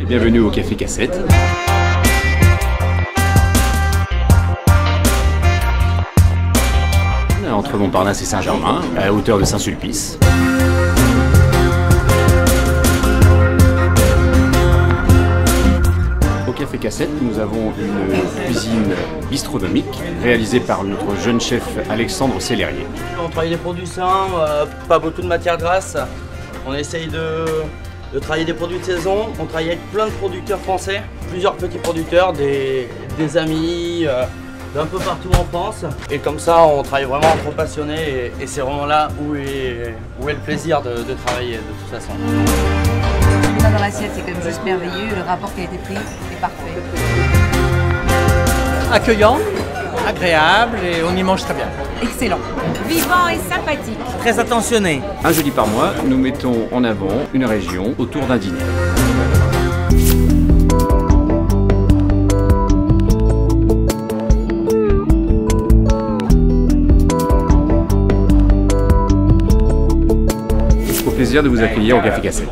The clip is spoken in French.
Et bienvenue au Café Cassette. Entre Montparnasse et Saint-Germain, à la hauteur de Saint-Sulpice. Au Café Cassette, nous avons une cuisine bistronomique réalisée par notre jeune chef Alexandre Célerier. On travaille les produits sains, pas beaucoup de matières grasses. On essaye de travailler des produits de saison. On travaille avec plein de producteurs français, plusieurs petits producteurs, des amis, d'un peu partout en France. Et comme ça, on travaille vraiment entre passionnés et c'est vraiment là où est le plaisir de travailler de toute façon. Ce qu'on a dans l'assiette, c'est quand même juste merveilleux. Le rapport qui a été pris est parfait. Accueillant, agréable et on y mange très bien. Excellent. Vivant et sympathique. Très attentionné. Un jeudi par mois, nous mettons en avant une région autour d'un dîner. Plaisir de vous accueillir au Café Cassette.